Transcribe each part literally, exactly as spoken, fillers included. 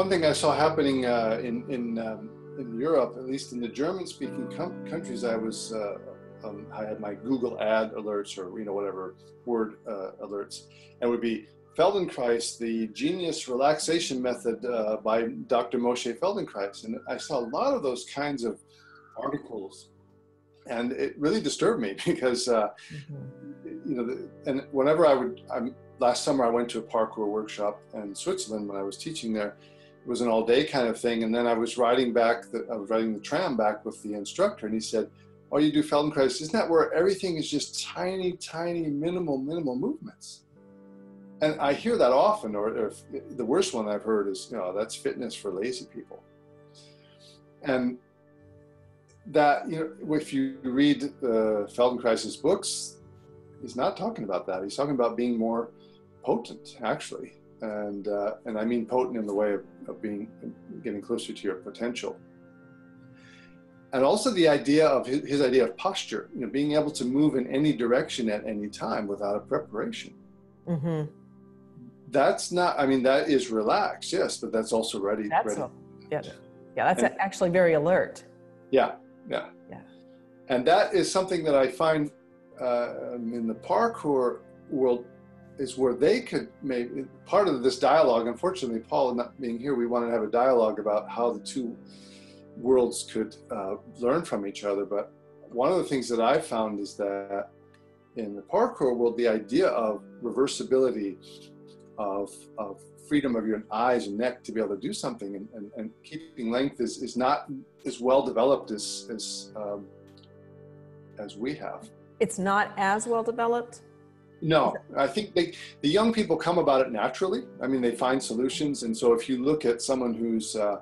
One thing I saw happening uh, in, in, um, in Europe, at least in the German-speaking countries, I was, uh, um, I had my Google ad alerts or, you know, whatever word uh, alerts, and it would be Feldenkrais, the genius relaxation method uh, by Doctor Moshe Feldenkrais. And I saw a lot of those kinds of articles, and it really disturbed me because, uh, mm-hmm. you know, and whenever I would, I'm, last summer I went to a parkour workshop in Switzerland when I was teaching there. It was an all-day kind of thing, and then I was riding back, the, I was riding the tram back with the instructor, and he said, "Oh, you do Feldenkrais, isn't that where everything is just tiny, tiny, minimal, minimal movements?" And I hear that often, or, or the worst one I've heard is, you know, that's fitness for lazy people. And that, you know, if you read uh, Feldenkrais's books, he's not talking about that. He's talking about being more potent, actually. And, uh, and I mean potent in the way of, of being, getting closer to your potential. And also the idea of his, his idea of posture, you know, being able to move in any direction at any time without a preparation. Mm-hmm. That's not, I mean, that is relaxed, yes, but that's also ready. That's ready. A, yeah. yeah, yeah, that's and, actually very alert. Yeah, yeah, yeah. And that is something that I find uh, in the parkour world is where they could maybe, part of this dialogue, unfortunately, Paul not being here, we wanted to have a dialogue about how the two worlds could uh, learn from each other. But one of the things that I found is that in the parkour world, the idea of reversibility, of, of freedom of your eyes and neck to be able to do something, and, and, and keeping length is, is not as well developed as, as, um, as we have. It's not as well developed? No, I think they, the young people come about it naturally. I mean, they find solutions. And so if you look at someone who's, uh,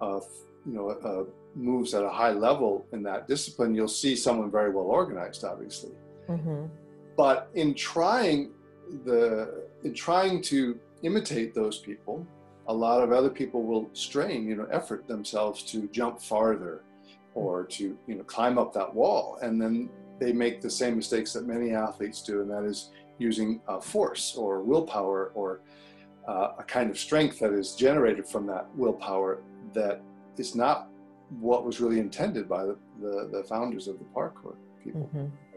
uh, you know, uh, moves at a high level in that discipline, you'll see someone very well organized, obviously. Mm-hmm. But in trying the in trying to imitate those people, a lot of other people will strain, you know, effort themselves to jump farther, or to, you know, climb up that wall, and then they make the same mistakes that many athletes do, and that is using uh, force or willpower, or uh, a kind of strength that is generated from that willpower that is not what was really intended by the the, the founders of the parkour people. Mm-hmm.